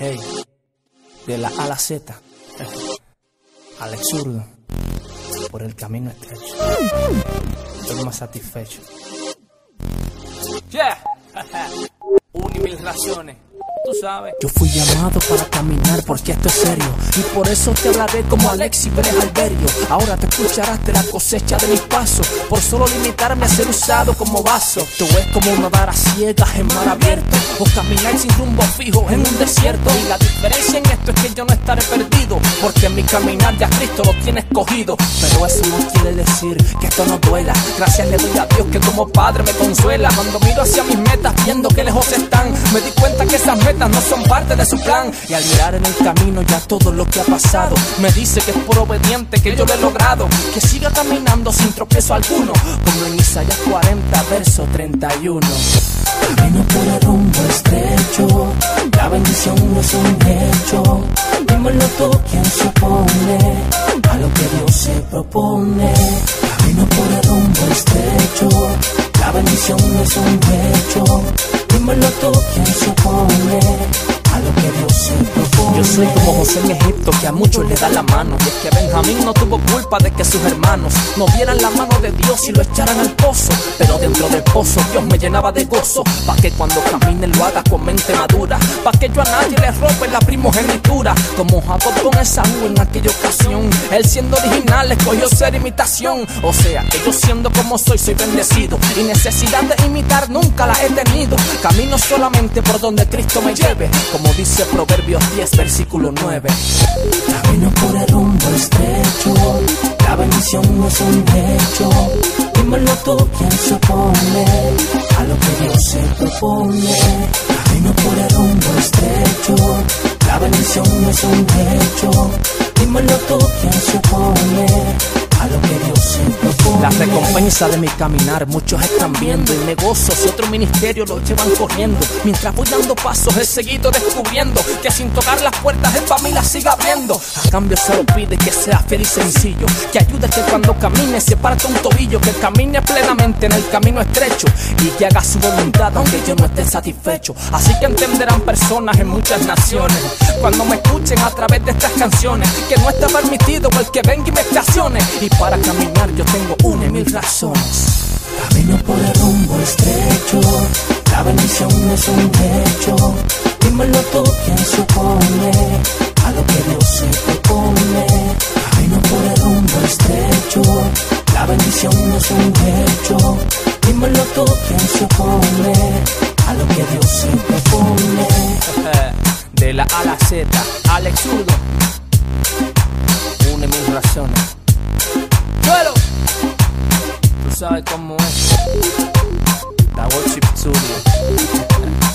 Hey, de la A a la Z, Alex Zurdo, por el camino estrecho. Estoy más satisfecho. Yeah. Un y mil razones. Tú sabes. Yo fui llamado para caminar porque esto es serio, y por eso te hablaré como Alexis Pérez Alberio. Ahora te escucharás de la cosecha de mis pasos, por solo limitarme a ser usado como vaso. Esto es como nadar a ciegas en mar abierto, o caminar sin rumbo fijo en un desierto. Y la diferencia en esto es que yo no estaré perdido, porque mi caminar ya Cristo lo tiene escogido. Pero eso no quiere decir que esto no duela. Gracias le doy a Dios que como padre me consuela. Cuando miro hacia mis metas viendo que lejos están, me di cuenta que esas metas no son parte de su plan. Y al mirar en el camino ya todo lo que ha pasado, me dice que es por obediente que yo lo he logrado, que siga caminando sin tropiezo alguno, como en Isaías 40 verso 31. Camino por el rumbo estrecho, la bendición no es un hecho. Dímelo tú, quien se opone a lo que Dios se propone. Camino por el rumbo estrecho, la bendición no es un hecho. Dímelo tú, quien se opone a lo que Dios se propone. Yo soy como José en Egipto, que a muchos le da la mano. Y es que Benjamín no tuvo culpa de que sus hermanos no vieran la mano de Dios y lo echaran al pozo. Pero dentro del pozo Dios me llenaba de gozo, pa' que cuando camine lo haga con mente madura, pa' que yo a nadie le robe la primogenitura. Como Jacob con Esaú en aquella ocasión, él siendo original escogió ser imitación. O sea, que yo siendo como soy, soy bendecido, y necesidad de imitar nunca la he tenido. Camino solamente por donde Cristo me lleve, como dice Proverbios 10, versículo 9. Camino por el rumbo estrecho, la bendición no es un hecho. Dímelo tú, quien se opone a lo que Dios se propone. Camino por el rumbo estrecho, la bendición no es un hecho. Dímelo tú, quien se opone a lo que Dios se propone. La recompensa de mi caminar muchos están viendo, y negocios y otros ministerios los llevan corriendo. Mientras voy dando pasos he seguido descubriendo que sin tocar las puertas el familia siga abriendo. A cambio solo pide que sea fiel y sencillo, que ayude que cuando camine se parte un tobillo, que camine plenamente en el camino estrecho y que haga su voluntad aunque yo no esté satisfecho. Así que entenderán personas en muchas naciones cuando me escuchen a través de estas canciones, que no está permitido el que venga y me estacione. Y para caminar yo tengo una y mil razones. Camino por el rumbo estrecho, la bendición no es un hecho. Dímelo tú, quien se opone a lo que Dios se propone. Camino por el rumbo estrecho, la bendición no es un hecho. Dímelo tú, quien se opone a lo que Dios se propone. De la A a la Z, Alex Zurdo, una y mil razones. ¡Duelo! Tú sabes cómo es. La Worship Studio.